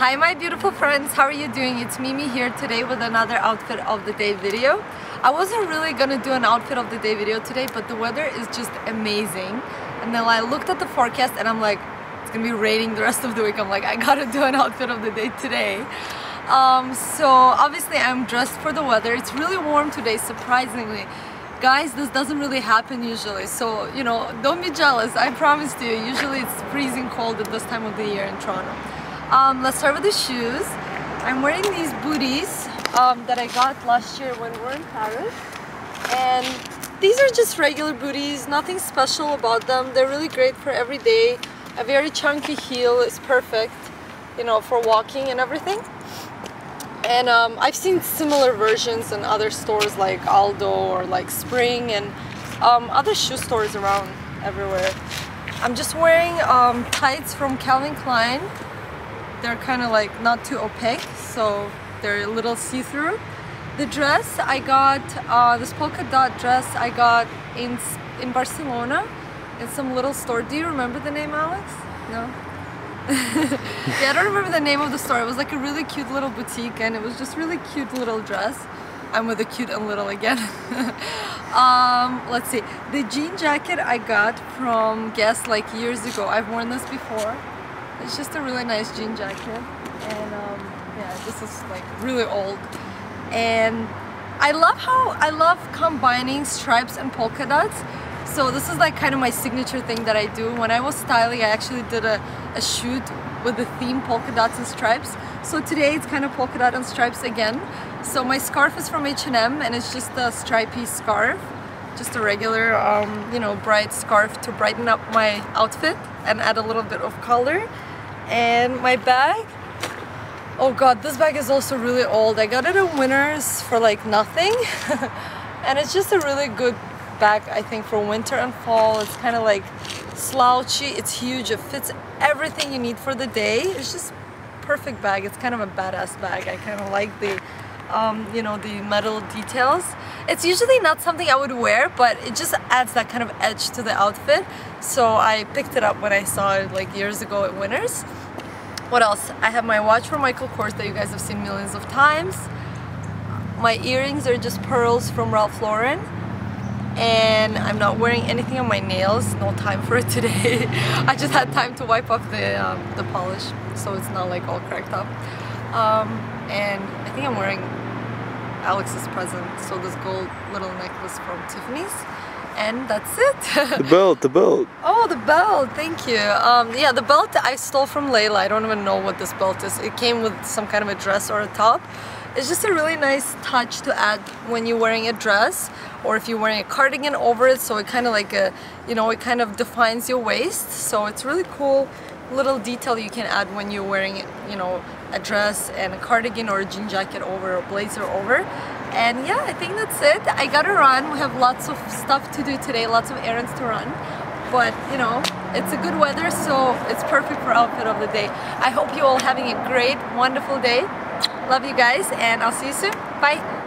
Hi my beautiful friends, how are you doing? It's Mimi here today with another outfit of the day video. I wasn't really gonna do an outfit of the day video today, but the weather is just amazing. And then I looked at the forecast and I'm like, it's gonna be raining the rest of the week. I'm like, I gotta do an outfit of the day today. So obviously I'm dressed for the weather. It's really warm today, surprisingly. Guys, this doesn't really happen usually, so you know, don't be jealous. I promise you, usually it's freezing cold at this time of the year in Toronto. Let's start with the shoes. I'm wearing these booties that I got last year when we were in Paris, and these are just regular booties, nothing special about them. They're really great for every day. A very chunky heel is perfect, you know, for walking and everything. And I've seen similar versions in other stores like Aldo or like Spring and other shoe stores around everywhere. I'm just wearing tights from Calvin Klein. They're kind of like not too opaque, so they're a little see-through. The dress I got, this polka dot dress I got in Barcelona in some little store. Do you remember the name, Alex? No? Yeah, I don't remember the name of the store. It was like a really cute little boutique and it was just really cute little dress. I'm with the cute and little again. Let's see. The jean jacket I got from Guess like years ago. I've worn this before. It's just a really nice jean jacket. And yeah, this is like really old. And I love combining stripes and polka dots. So this is like kind of my signature thing that I do. When I was styling, I actually did a shoot with the theme polka dots and stripes. So today it's kind of polka dot and stripes again. So my scarf is from H&M and it's just a stripy scarf. Just a regular, you know, bright scarf to brighten up my outfit and add a little bit of color. And my bag, oh God, this bag is also really old. I got it at Winners for like nothing. And it's just a really good bag, I think, for winter and fall. It's kind of like slouchy, it's huge, it fits everything you need for the day. It's just perfect bag. It's kind of a badass bag. I kind of like the you know, the metal details. It's usually not something I would wear, but it just adds that kind of edge to the outfit. So I picked it up when I saw it like years ago at Winners. What else? I have my watch from Michael Kors that you guys have seen millions of times. My earrings are just pearls from Ralph Lauren. And I'm not wearing anything on my nails. No time for it today. I just had time to wipe off the polish, so it's not like all cracked up. And I think I'm wearing Alex's present, so this gold little necklace from Tiffany's. And that's it. The belt, the belt. Oh, the belt, thank you. Yeah, the belt I stole from Leyla. I don't even know what this belt is. It came with some kind of a dress or a top. It's just a really nice touch to add when you're wearing a dress or if you're wearing a cardigan over it, so it kind of like a, you know, it kind of defines your waist. So it's really cool little detail you can add when you're wearing, you know, a dress and a cardigan or a jean jacket over or a blazer over. And yeah, I think that's it. I gotta run. We have lots of stuff to do today, lots of errands to run. But you know, it's a good weather, so it's perfect for outfit of the day. I hope you all having a great, wonderful day. Love you guys and I'll see you soon. Bye!